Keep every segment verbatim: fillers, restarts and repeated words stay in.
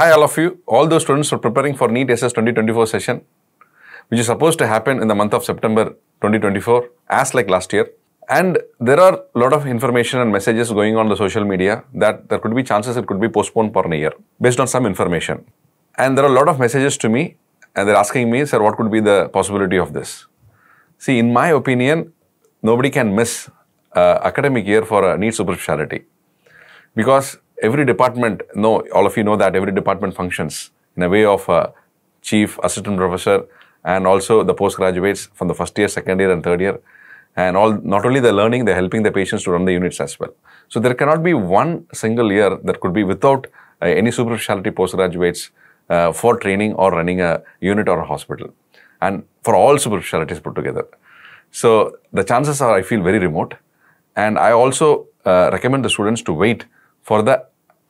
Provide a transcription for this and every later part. Hi all of you, all those students who are preparing for NEET S S twenty twenty-four session, which is supposed to happen in the month of September twenty twenty-four, as like last year. And there are a lot of information and messages going on the social media that there could be chances it could be postponed for a year based on some information. And there are a lot of messages to me and they're asking me, sir, what could be the possibility of this? See, in my opinion, nobody can miss uh, academic year for a NEET superspecialty, because every department, no, all of you know that every department functions in a way of a chief, assistant professor, and also the postgraduates from the first year, second year and third year. And all, not only they're learning, they're helping the patients to run the units as well. So there cannot be one single year that could be without uh, any superspecialty postgraduates uh, for training or running a unit or a hospital, and for all superspecialties put together. So the chances are, I feel, very remote. And I also uh, recommend the students to wait for the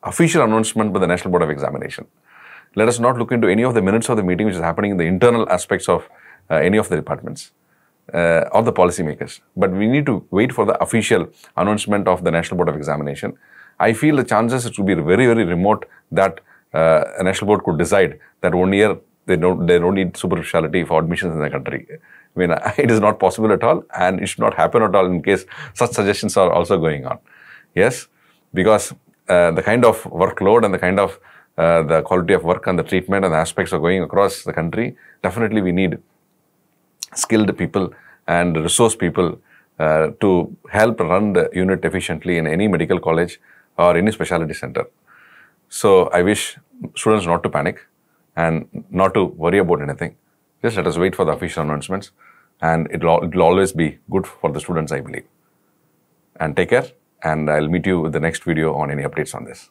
official announcement by the National Board of Examination. Let us not look into any of the minutes of the meeting which is happening in the internal aspects of uh, any of the departments. Uh, or the policymakers, but we need to wait for the official announcement of the National Board of Examination. I feel the chances it will be very, very remote that uh, a National Board could decide that one year they don't they don't need superspecialty for admissions in the country. I mean, it is not possible at all, and it should not happen at all. In case such suggestions are also going on, yes, because uh, the kind of workload and the kind of uh, the quality of work and the treatment and the aspects are going across the country. Definitely, we need skilled people and resource people uh, to help run the unit efficiently in any medical college or any specialty center. So I wish students not to panic and not to worry about anything. Just let us wait for the official announcements, and it will always be good for the students, I believe. And take care, and I'll meet you with the next video on any updates on this.